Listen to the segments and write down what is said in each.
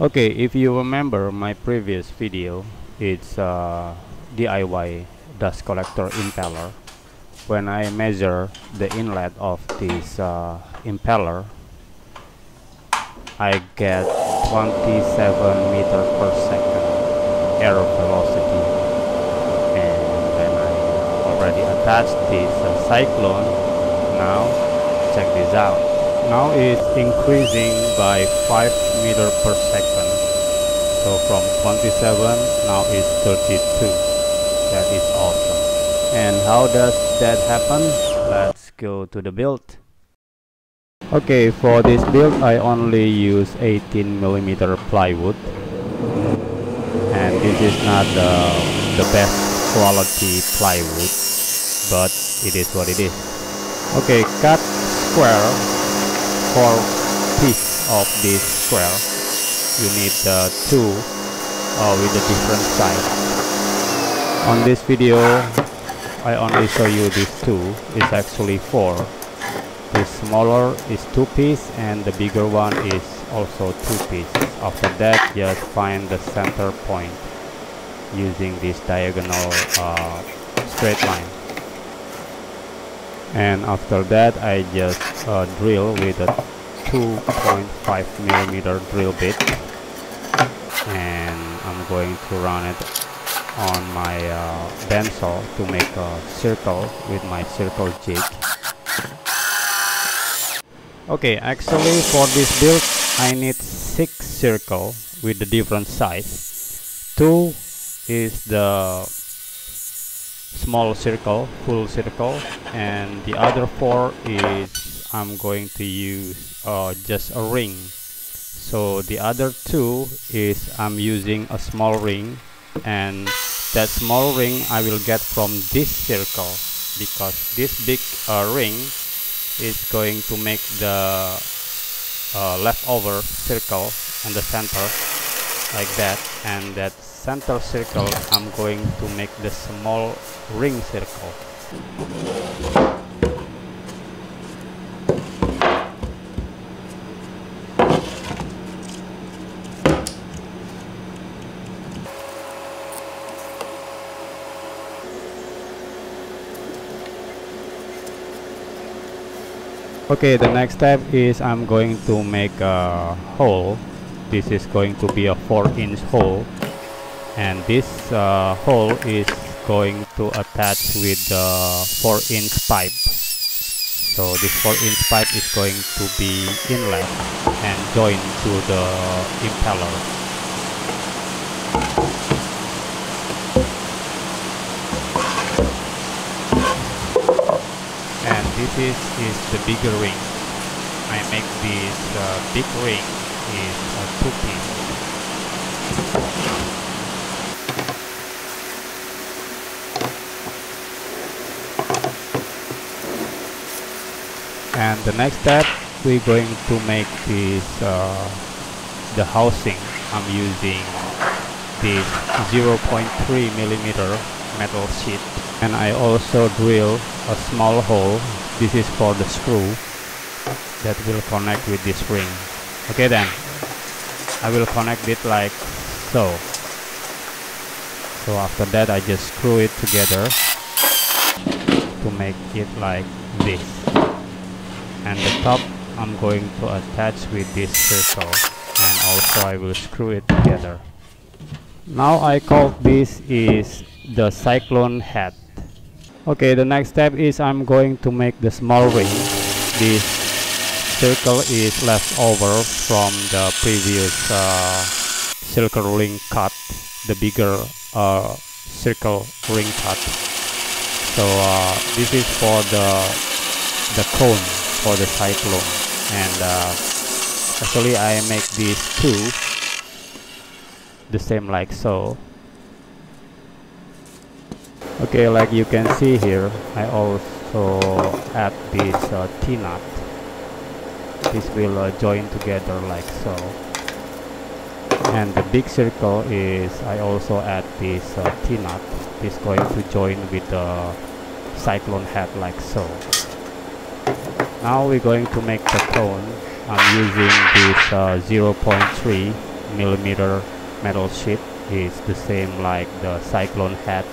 Okay, if you remember my previous video, it's DIY dust collector impeller. When I measure the inlet of this impeller, I get 27 meter per second air velocity, and then I already attached this cyclone. Now check this out. Now it's increasing by 5 meter per second, so from 27 now it's 32. That is awesome. And how does that happen? Let's go to the build. Okay, for this build I only use 18 millimeter plywood, and this is not the best quality plywood, but it is what it is. Okay, cut square. For piece of this square you need two with a different size. On this video I only show you these two. It's actually four. The smaller is two-piece and the bigger one is also two-piece. After that, just find the center point using this diagonal straight line. And after that, I just drill with a 2.5 millimeter drill bit, and I'm going to run it on my band saw to make a circle with my circle jig. Okay, actually for this build I need 6 circles with the different size. 2 is the small circle, full circle, and the other 4 is I'm going to use just a ring. So the other 2 is I'm using a small ring, and that small ring I will get from this circle, because this big ring is going to make the leftover circle in the center like that, and that center circle I'm going to make the small ring circle. Okay, the next step is I'm going to make a hole. This is going to be a 4-inch hole, and this hole is going to attach with the 4-inch pipe. So this 4-inch pipe is going to be inlet and joined to the impeller. This is the bigger ring. I make this big ring is a 2-piece. And the next step, we're going to make this the housing. I'm using this 0.3 millimeter metal sheet, and I also drill a small hole. This is for the screw that will connect with this ring. Okay, then I will connect it like so. So after that I just screw it together to make it like this, and the top I'm going to attach with this circle, and also I will screw it together. Now I call this is the cyclone head. Okay, the next step is I'm going to make the small ring. This circle is left over from the previous circle ring cut, the bigger circle ring cut. So this is for the cone for the cyclone, and actually I make these two the same like so. Okay, like you can see here, I also add this T-nut. This will join together like so. And the big circle is, I also add this T-nut. This is going to join with the cyclone head like so. Now we're going to make the cone. I'm using this 0.3 millimeter metal sheet is the same like the cyclone head,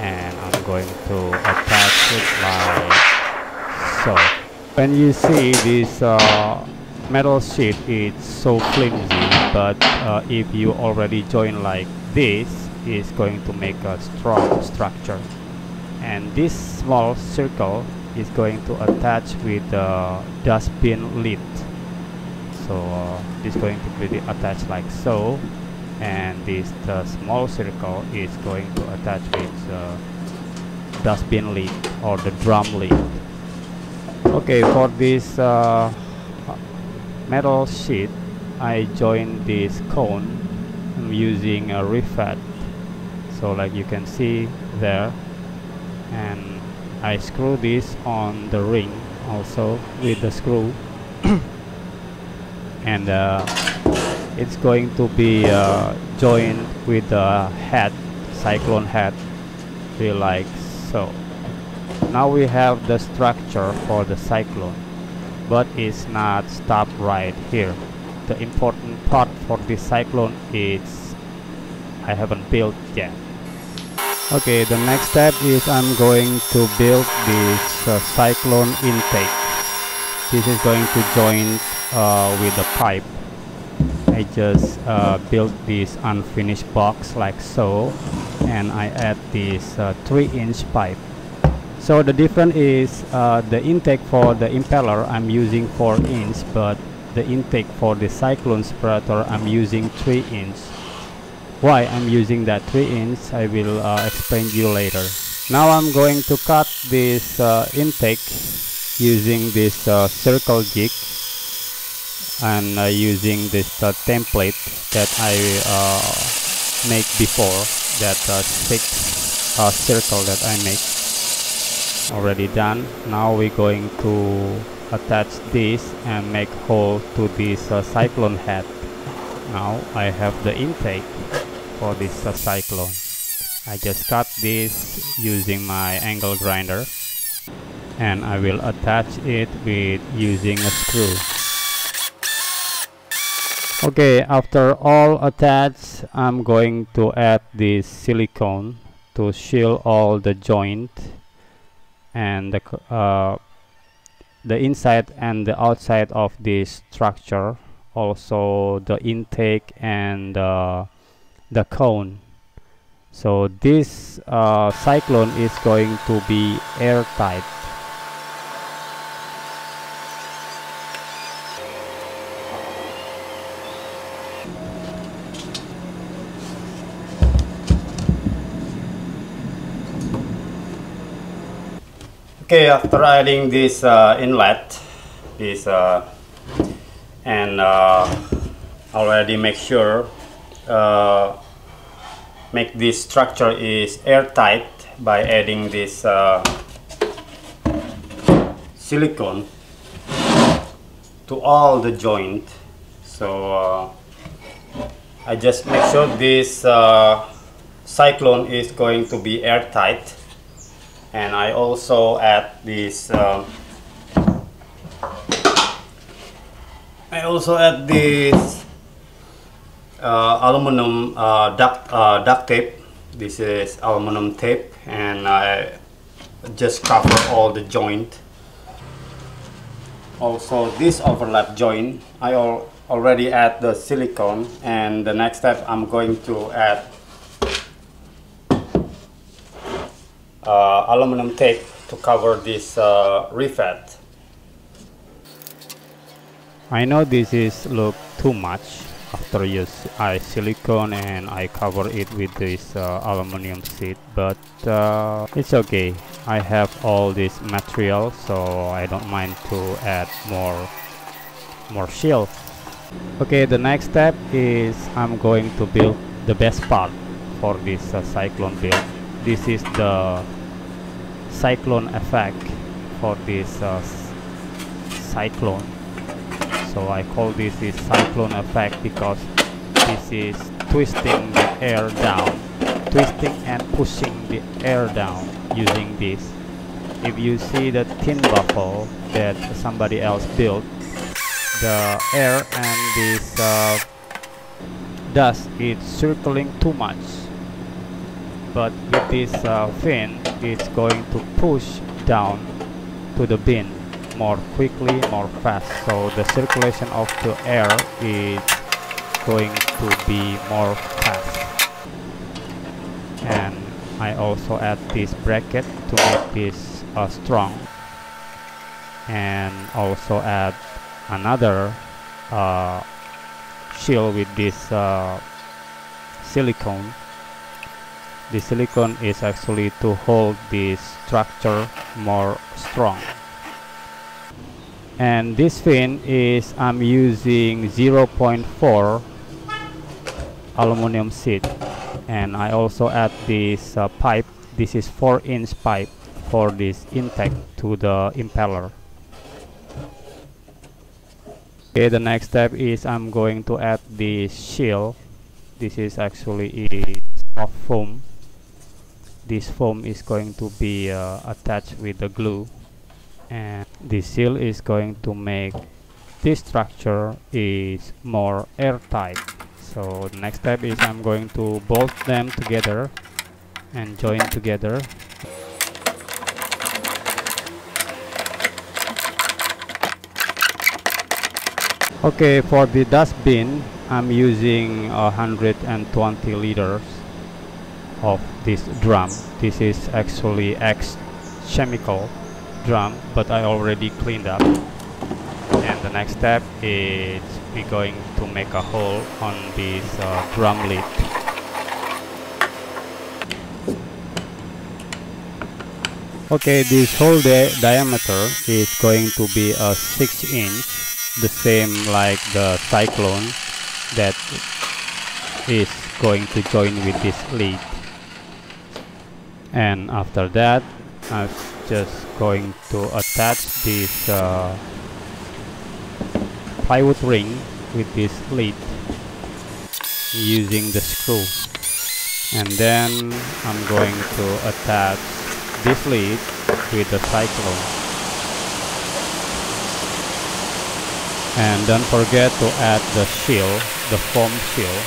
and I'm going to attach it like so. When you see this metal sheet, it's so flimsy, but if you already join like this, it's going to make a strong structure. And this small circle is going to attach with the dustbin lid. So this is going to be attached like so, and this small circle is going to attach with the dustbin lid or the drum lid. Okay, for this metal sheet, I joined this cone. I'm using a rivet, so like you can see there, and I screw this on the ring also with the screw. And it's going to be joined with the head, cyclone head, be like so. Now we have the structure for the cyclone, but it's not stopped right here. The important part for this cyclone is I haven't built yet. Okay, the next step is I'm going to build this cyclone intake. This is going to join with the pipe. I just built this unfinished box like so, and I add this 3-inch pipe. So the difference is the intake for the impeller I'm using 4-inch, but the intake for the cyclone separator I'm using 3-inch. Why I'm using that 3-inch, I will explain to you later. Now I'm going to cut this intake using this circle jig, and using this template that I make before, that thick circle that I make. Already done. Now we're going to attach this and make hole to this cyclone head. Now I have the intake for this cyclone. I just cut this using my angle grinder, and I will attach it with using a screw. Okay, after all attached, I'm going to add this silicone to seal all the joint, and the inside and the outside of this structure, also the intake and the cone. So this cyclone is going to be airtight. Okay, after adding this inlet, this and already make sure make this structure is airtight by adding this silicone to all the joint. So I just make sure this cyclone is going to be airtight. And I also add this. Aluminum duct tape. This is aluminum tape, and I just cover all the joint. Also, this overlap joint, I already add the silicone, and the next step I'm going to add aluminum tape to cover this rivet. I know this is look too much after I silicone and I cover it with this aluminum sheet, but it's okay. I have all this material, so I don't mind to add more shield. Okay, the next step is I'm going to build the best part for this cyclone build. This is the cyclone effect for this cyclone. So I call this is cyclone effect because this is twisting the air down, twisting and pushing the air down using this. If you see the Thien Buffle that somebody else built, the air and this does, it's circling too much. But with this fin, it's going to push down to the bin more quickly, more fast. So the circulation of the air is going to be more fast. And I also add this bracket to make this strong. And also add another shield with this silicone. The silicone is actually to hold this structure more strong. And this fin is, I'm using 0.4 aluminum sheet. And I also add this pipe. This is 4-inch pipe for this intake to the impeller. Okay, the next step is I'm going to add the shield. This is actually a soft foam. This foam is going to be attached with the glue, and the seal is going to make this structure is more airtight. So the next step is I'm going to bolt them together and join together. Okay, for the dustbin, I'm using 120 liters of this drum. This is actually ex-chemical drum, but I already cleaned up. And the next step is we're going to make a hole on this drum lid. Okay, this hole diameter is going to be a 6 inch. The same like the cyclone that is going to join with this lead. And after that, I'm just going to attach this plywood ring with this lead using the screw. And then I'm going to attach this lead with the cyclone. And don't forget to add the shield, the foam shield.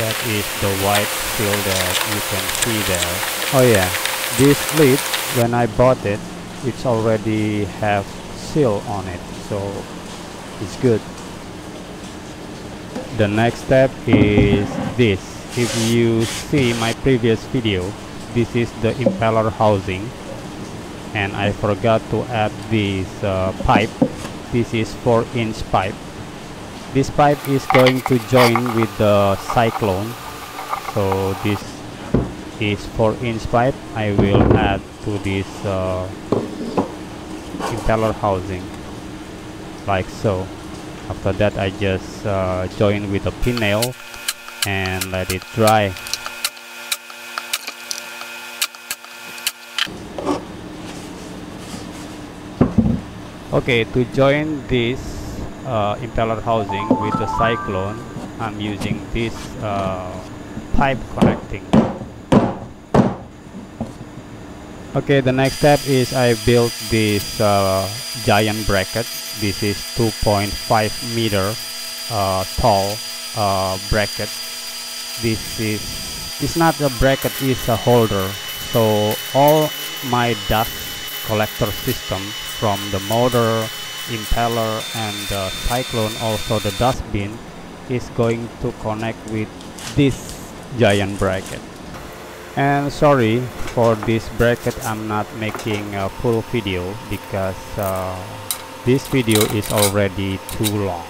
That is the white shield that you can see there. Oh yeah, this lid, when I bought it, it's already have seal on it, so it's good. The next step is this. If you see my previous video, this is the impeller housing. And I forgot to add this pipe. This is 4-inch pipe. This pipe is going to join with the cyclone. So this is 4-inch pipe. I will add to this impeller housing, like so. After that, I just join with a pin nail and let it dry. Okay, to join this impeller housing with the cyclone, I'm using this pipe connecting. Okay, the next step is I built this giant bracket. This is 2.5 meter tall bracket. It's not a bracket, it's a holder. So all my dust collector system, from the motor, impeller, and the cyclone, also the dustbin, is going to connect with this giant bracket. And sorry for this bracket, I'm not making a full video because this video is already too long.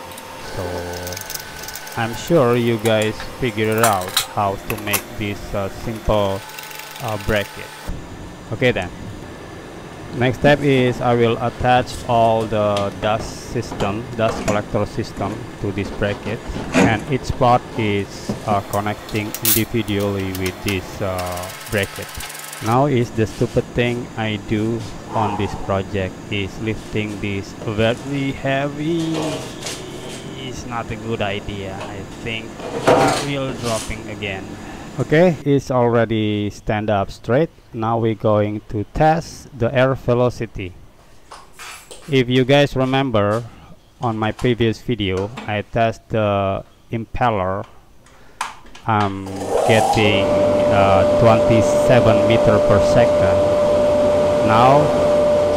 So I'm sure you guys figure out how to make this simple bracket. Okay then. Next step is I will attach all the dust collector system to this bracket, and each part is connecting individually with this bracket. Now is the stupid thing I do on this project is lifting this very heavy. It's not a good idea. I think I will dropping again. Okay, it's already stand up straight. Now we're going to test the air velocity. If you guys remember, on my previous video, I test the impeller I'm getting 27 meter per second. Now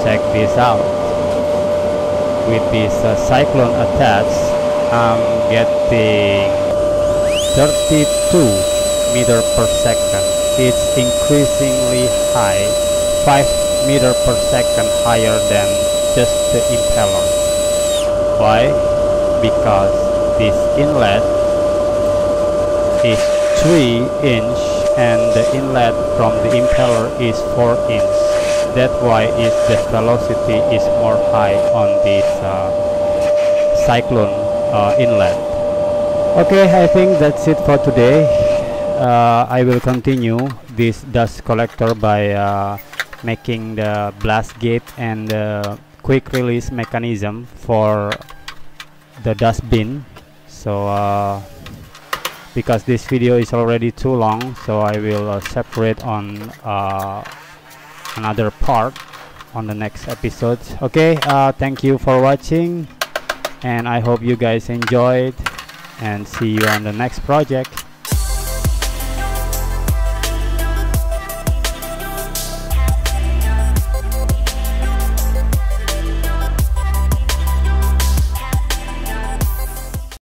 check this out. With this cyclone attached, I'm getting 32 meter per second. It's increasingly high, 5 meter per second higher than just the impeller. Why? Because this inlet is 3 inch and the inlet from the impeller is 4 inch. That's why the velocity is more high on this cyclone inlet. Okay, I think that's it for today. I will continue this dust collector by making the blast gate and the quick release mechanism for the dustbin. So because this video is already too long, so I will separate on another part on the next episode. Okay, thank you for watching, and I hope you guys enjoyed, and see you on the next project.